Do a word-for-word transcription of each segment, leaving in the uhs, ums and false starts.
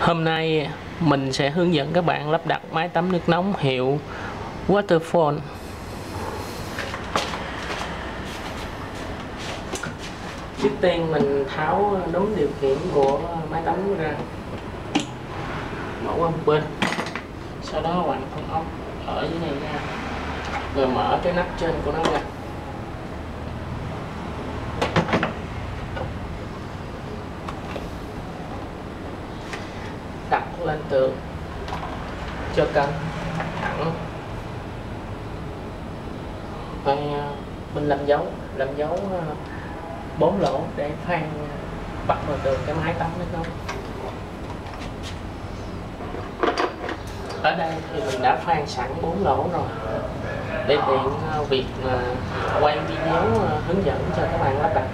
Hôm nay mình sẽ hướng dẫn các bạn lắp đặt máy tắm nước nóng hiệu WaterFall. Trước tiên mình tháo đúng điều khiển của máy tắm ra, mở qua một bên, sau đó quặn con ốc ở dưới này ra, rồi mở cái nắp trên của nó ra. Đặt lên tường cho cân thẳng. Và mình làm dấu, làm dấu bốn lỗ để khoan bắt vào tường cái máy tắm nước nóng. Ở đây thì mình đã khoan sẵn bốn lỗ rồi, để tiện việc quay video hướng dẫn cho các bạn lắp đặt.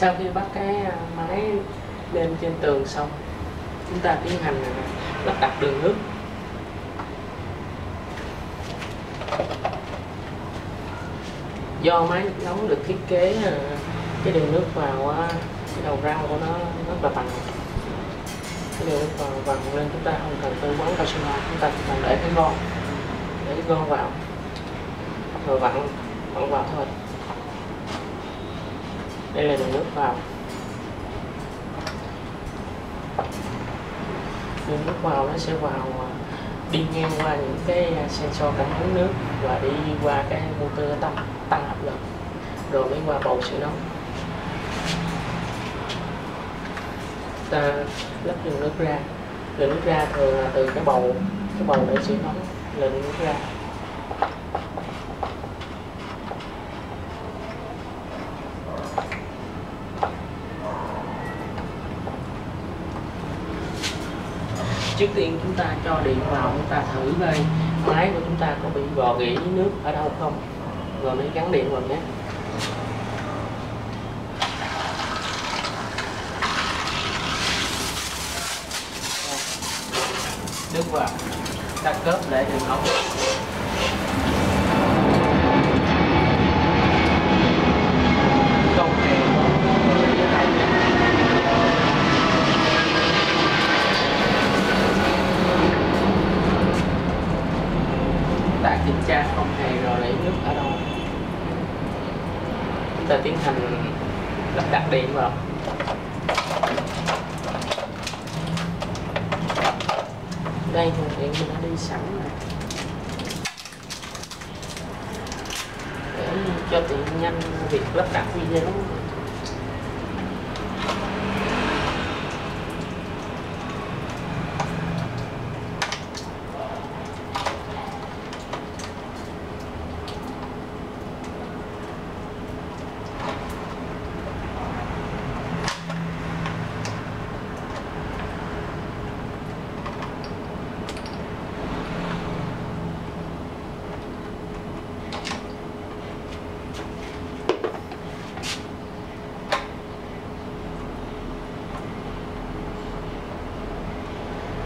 Sau khi bắt cái máy lên trên tường xong, chúng ta tiến hành lắp đặt đường nước. Do máy nước nóng được thiết kế cái đường nước vào cái đầu rau của nó rất là bằng, cái đường nước vào bằng nên chúng ta không cần tới quán cao su hoa, chúng ta chỉ cần để cái gon, để cái gon vào rồi vặn vặn vào thôi. Đây là đường nước vào, đường nước vào nó sẽ vào đi ngang qua những cái sensor cảm ứng nước và đi qua cái motor tăng tăng áp lực rồi mới qua bầu sưởi nóng. Ta lắp đường nước ra, đường nước ra thường là từ cái bầu cái bầu để sưởi nóng lên nước ra. Trước tiên chúng ta cho điện vào, chúng ta thử coi máy của chúng ta có bị gò ghề với nước ở đâu không, rồi mới gắn điện vào nhé. Nước vào, ta cớp lại đường ống. Kiểm tra không hề rò rỉ nước ở đâu. Chúng ta tiến hành lắp đặt điện vào. Đây nguồn điện mình đã đi sẵn rồi, để cho tiện nhanh việc lắp đặt video.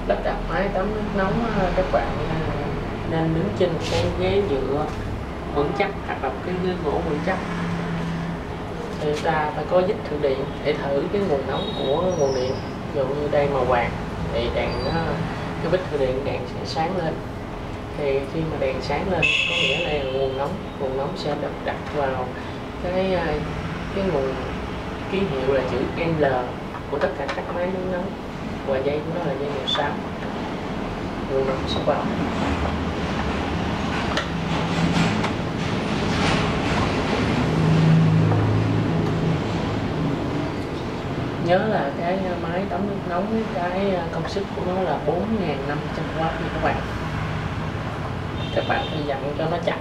Lắp đặt máy tắm nước nóng các bạn nên đứng trên một cái ghế nhựa vững chắc hoặc là cái ghế gỗ vững chắc, thì ta phải có dít thử điện để thử cái nguồn nóng của nguồn điện. Ví dụ như đây màu vàng thì đèn cái vít thử điện đèn sẽ sáng lên, thì khi mà đèn sáng lên có nghĩa là nguồn nóng nguồn nóng sẽ được đặt vào cái cái nguồn ký hiệu là chữ L của tất cả các máy nước nóng, và dây của nó là dây màu xám, nguồn nóng sẽ vào. Nhớ là cái máy tắm nước nóng cái công suất của nó là bốn nghìn năm trăm oát nha các bạn. Các bạn phải dặn cho nó chặt.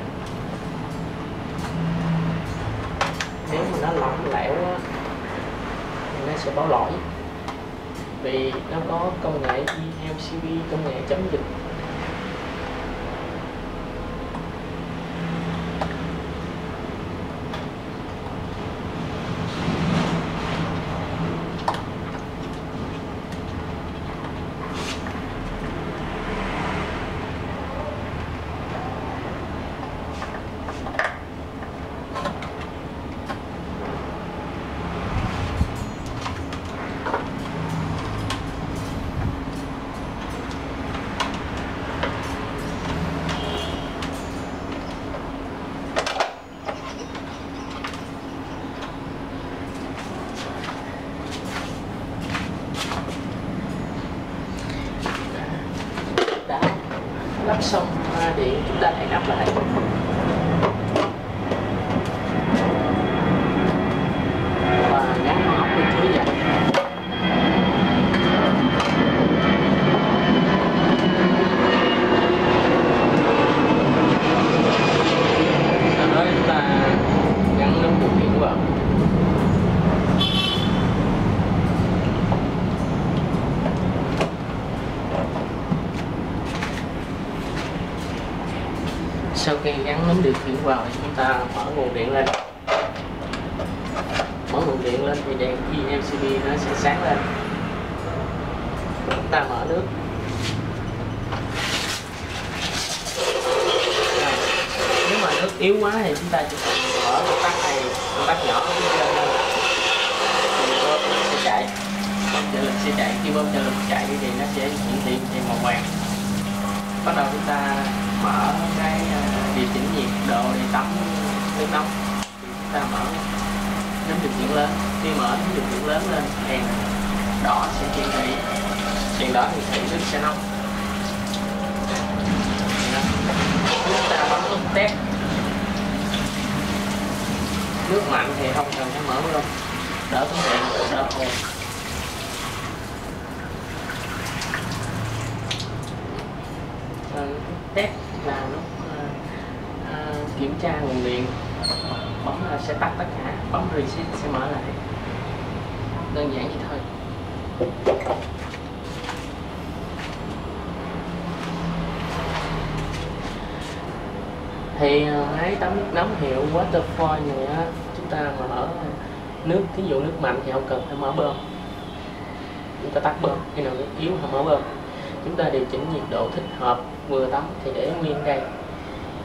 Nếu mà nó lỏng lẻo thì nó sẽ báo lỗi. Vì nó có công nghệ E L C B, công nghệ chấm dịch. Lắp xong điện chúng ta hãy lắp lại. Và gắn ống bên dưới vậy. Sau đó chúng ta gắn nút điều khiển vào. Sau khi gắn nấm điều khiển vào thì chúng ta mở nguồn điện lên. Mở nguồn điện lên thì đèn E L C B nó sẽ sáng lên. Chúng ta mở nước. Rồi. Nếu mà nước yếu quá thì chúng ta chỉ cần mở công tắc này, công tắc nhỏ ở bên trên thôi. Thì bơm nó sẽ chạy. Bơm trợ lực sẽ chạy. Khi bơm trợ lực chạy thì nó sẽ chuyển điện về màu vàng. Bắt đầu chúng ta mở cái điều chỉnh nhiệt độ để tắm nước nóng, thì chúng ta mở nấm điều khiển lớn. Khi mở nấm điều khiển lớn lên, đèn đỏ sẽ hiển thị, đèn đỏ thì thị nước sẽ nóng. Chúng ta bấm nút test, nước mạnh thì không cần phải mở luôn, đỡ tốn điện, đỡ hồ. Test là lúc uh, uh, kiểm tra nguồn điện, bấm là sẽ tắt tất cả, bấm reset sẽ mở lại, đơn giản vậy thôi. Thì máy uh, tắm nước nóng hiệu WaterFall này á, chúng ta mở nước, ví dụ nước mạnh thì không cần phải mở bơm, chúng ta tắt bơm, khi nào nước yếu thì mở bơm. Chúng ta điều chỉnh nhiệt độ thích hợp, vừa tắm thì để nguyên đây.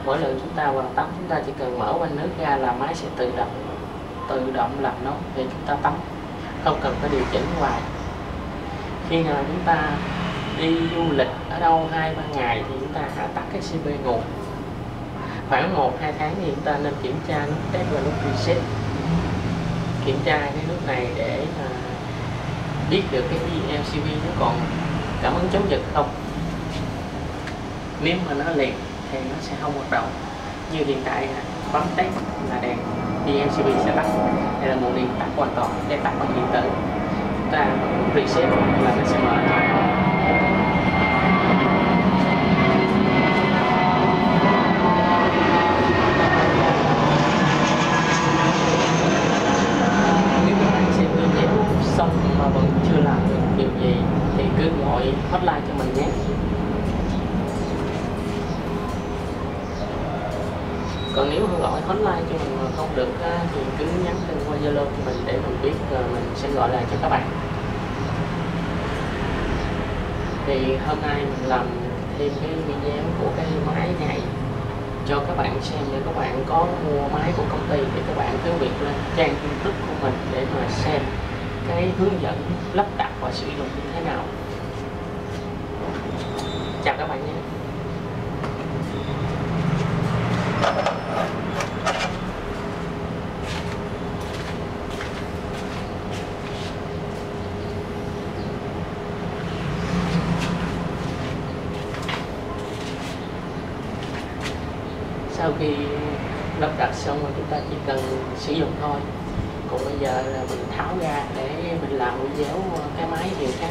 Mỗi lần chúng ta vào tắm, chúng ta chỉ cần mở van nước ra là máy sẽ tự động tự động làm nóng để chúng ta tắm, không cần phải điều chỉnh hoài. Khi nào chúng ta đi du lịch ở đâu hai ba ngày thì chúng ta hạ tắt cái xê pê nguồn. Khoảng một hai tháng thì chúng ta nên kiểm tra nút test và nút reset. Kiểm tra cái nút này để biết được cái E L C B nó còn cảm ứng chống giật không. Nếu mà nó liệt thì nó sẽ không hoạt động. Như hiện tại bấm test là đèn E L C B sẽ tắt. Đây là nguồn điện tắt hoàn toàn, để tắt bằng điện tử. Chúng ta reset là nó sẽ mở lại. Nếu các bạn xem video xong mà vẫn chưa làm được điều gì thì cứ gọi hotline cho mình nhé. Còn nếu không gọi hotline cho mình mà không được thì cứ nhắn tin qua Zalo cho mình để mình biết, mình sẽ gọi lại cho các bạn. Thì hôm nay mình làm thêm cái video của cái máy này cho các bạn xem, để các bạn có mua máy của công ty thì các bạn cứ việc lên trang YouTube của mình để mà xem cái hướng dẫn lắp đặt và sử dụng như thế nào. Chào các bạn nhé. Sau khi lắp đặt xong rồi chúng ta chỉ cần sử dụng thôi. Còn bây giờ là mình tháo ra để mình làm video cái máy điều khác.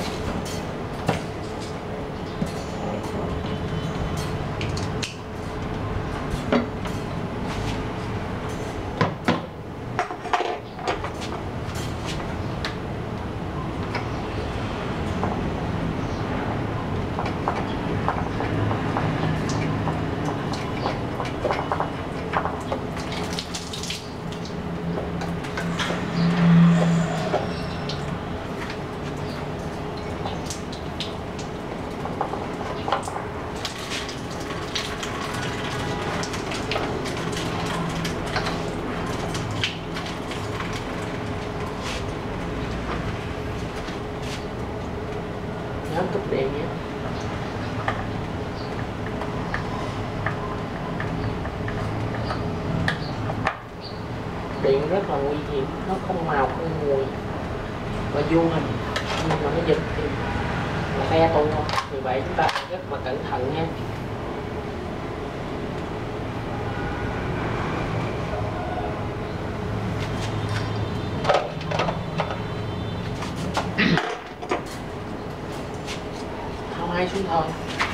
Cúp điện nhé. Điện rất là nguy hiểm, nó không màu, không mùi và vô hình, nhưng mà nó giật thì là xe tung không. Vì vậy chúng ta rất là cẩn thận nha. Thôi